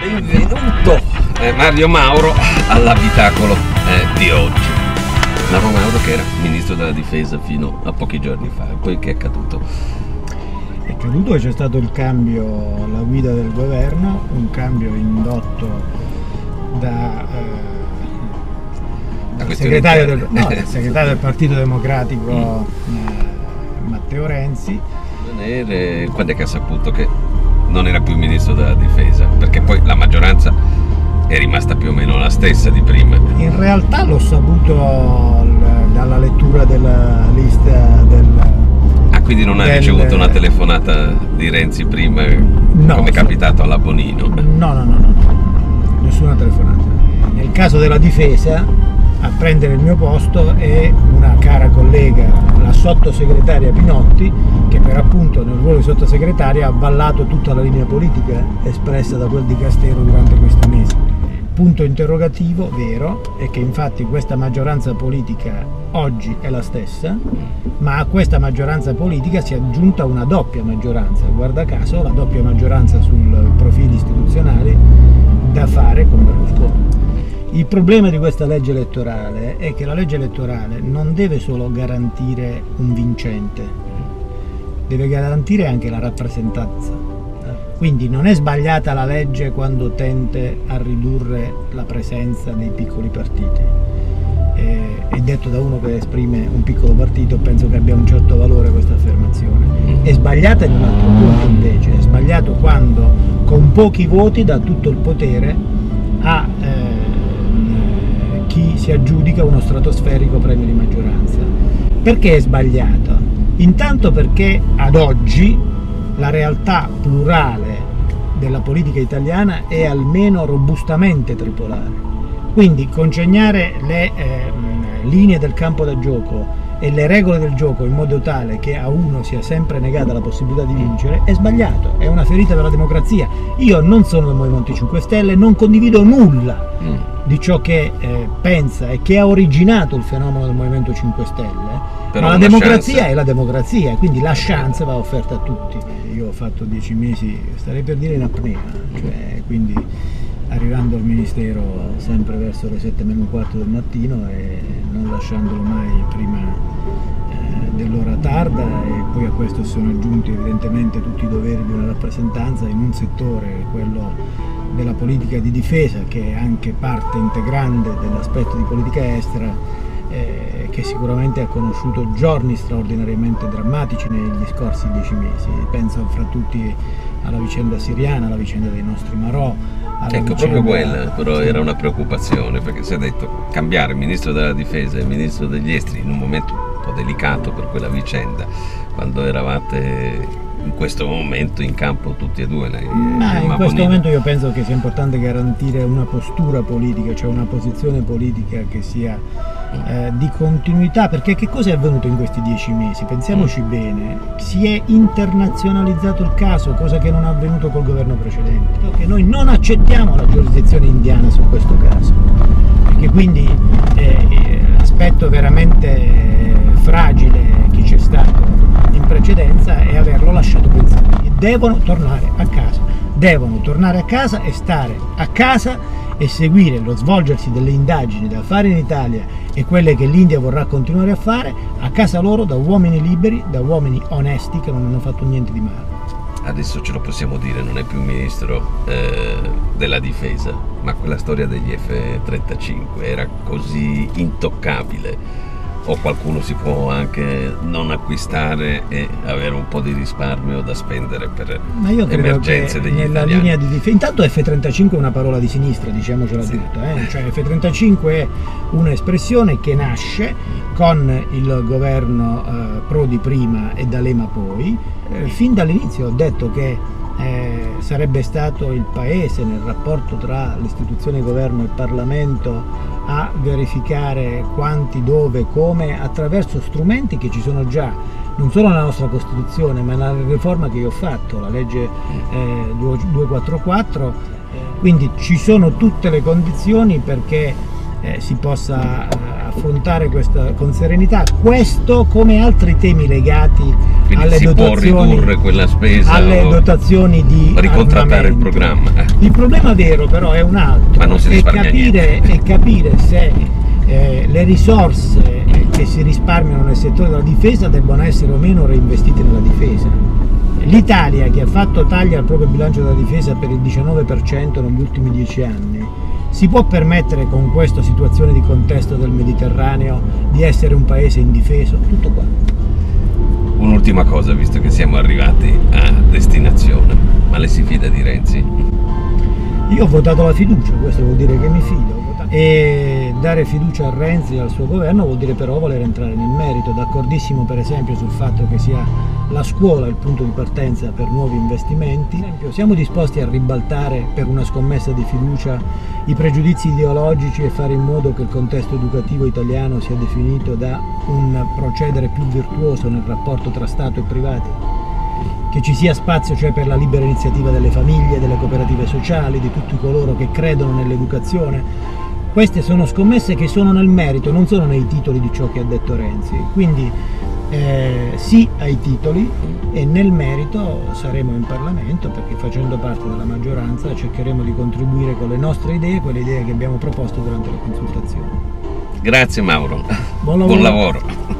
Benvenuto Mario Mauro all'abitacolo di oggi. Mario Mauro, che era ministro della difesa fino a pochi giorni fa, poi che è accaduto? È accaduto che c'è stato il cambio alla guida del governo, un cambio indotto dal segretario del Partito Democratico Matteo Renzi. Quando è che ha saputo che non era più ministro della difesa? Perché poi la maggioranza è rimasta più o meno la stessa di prima. In realtà l'ho saputo dalla lettura della lista del... Ah, quindi non ha ricevuto una telefonata di Renzi prima, no, come è capitato alla Bonino? No, nessuna telefonata. Nel caso della difesa, a prendere il mio posto è una cara collega, la sottosegretaria Pinotti, che per appunto nel ruolo di sottosegretaria ha avvallato tutta la linea politica espressa da quel di Castero durante questo mese. Punto interrogativo vero è che infatti questa maggioranza politica oggi è la stessa, ma a questa maggioranza politica si è aggiunta una doppia maggioranza, guarda caso la doppia maggioranza sul profilo istituzionale da fare con Berlusconi. Il problema di questa legge elettorale è che la legge elettorale non deve solo garantire un vincente, deve garantire anche la rappresentanza. Quindi non è sbagliata la legge quando tende a ridurre la presenza dei piccoli partiti. È detto da uno che esprime un piccolo partito, penso che abbia un certo valore questa affermazione. È sbagliata in un altro punto invece, è sbagliato quando con pochi voti dà tutto il potere a... si aggiudica uno stratosferico premio di maggioranza. Perché è sbagliato? Intanto perché ad oggi la realtà plurale della politica italiana è almeno robustamente tripolare. Quindi consegnare le linee del campo da gioco e le regole del gioco in modo tale che a uno sia sempre negata la possibilità di vincere è sbagliato, è una ferita per la democrazia. Io non sono del Movimento 5 Stelle, non condivido nulla di ciò che pensa e che ha originato il fenomeno del Movimento 5 Stelle, però ma la democrazia è la democrazia, quindi la chance va offerta a tutti. Io ho fatto 10 mesi, starei per dire in apnea, cioè, quindi arrivando al ministero sempre verso le 7:45 del mattino e non lasciandolo mai prima dell'ora tarda, e poi a questo si sono aggiunti evidentemente tutti i doveri di una rappresentanza in un settore, quello della politica di difesa, che è anche parte integrante dell'aspetto di politica estera, che sicuramente ha conosciuto giorni straordinariamente drammatici negli scorsi 10 mesi. Penso fra tutti alla vicenda siriana, alla vicenda dei nostri Marò. Ecco, proprio quella però era una preoccupazione, perché si è detto cambiare il ministro della difesa e il ministro degli esteri in un momento un po' delicato per quella vicenda, quando eravate... in questo momento in campo tutti e due. In questo momento io penso che sia importante garantire una postura politica, cioè una posizione politica che sia di continuità, perché che cosa è avvenuto in questi 10 mesi? Pensiamoci bene, si è internazionalizzato il caso, cosa che non è avvenuto col governo precedente, che noi non accettiamo la giurisdizione indiana su questo caso, perché quindi l'aspetto veramente fragile che c'è stato in precedenza è averlo lasciato pensare. Devono tornare a casa, devono tornare a casa e stare a casa e seguire lo svolgersi delle indagini da fare in Italia e quelle che l'India vorrà continuare a fare a casa loro, da uomini liberi, da uomini onesti che non hanno fatto niente di male. Adesso ce lo possiamo dire, non è più ministro della difesa, ma quella storia degli F-35 era così intoccabile, o qualcuno si può anche non acquistare e avere un po' di risparmio da spendere per emergenze degli italiani? Linea di difesa. Intanto F-35 è una parola di sinistra, diciamocela tutta. Cioè F-35 è un'espressione che nasce con il governo Prodi prima e D'Alema poi. Fin dall'inizio ho detto che sarebbe stato il Paese, nel rapporto tra l'istituzione governo e il Parlamento, a verificare quanti, dove, come, attraverso strumenti che ci sono già, non solo nella nostra Costituzione, ma nella riforma che io ho fatto, la legge 244, quindi ci sono tutte le condizioni perché si possa affrontare questa con serenità, questo come altri temi legati quindi alle si può ridurre quella spesa, alle dotazioni di ricontrattare il programma. Il problema vero però è un altro, ma non si risparmia niente. È capire se le risorse che si risparmiano nel settore della difesa debbano essere o meno reinvestite nella difesa. L'Italia, che ha fatto tagli al proprio bilancio della difesa per il 19% negli ultimi 10 anni, si può permettere, con questa situazione di contesto del Mediterraneo, di essere un paese indifeso? Tutto qua. Un'ultima cosa, visto che siamo arrivati a destinazione, ma lei si fida di Renzi? Io ho votato la fiducia, questo vuol dire che mi fido. E dare fiducia a Renzi e al suo governo vuol dire però voler entrare nel merito. D'accordissimo per esempio sul fatto che sia la scuola il punto di partenza per nuovi investimenti. Siamo disposti a ribaltare per una scommessa di fiducia i pregiudizi ideologici e fare in modo che il contesto educativo italiano sia definito da un procedere più virtuoso nel rapporto tra Stato e privati, che ci sia spazio cioè per la libera iniziativa delle famiglie, delle cooperative sociali, di tutti coloro che credono nell'educazione. Queste sono scommesse che sono nel merito, non sono nei titoli di ciò che ha detto Renzi, quindi sì ai titoli, e nel merito saremo in Parlamento, perché facendo parte della maggioranza cercheremo di contribuire con le nostre idee, con le idee che abbiamo proposto durante le consultazioni. Grazie Mauro, buon lavoro.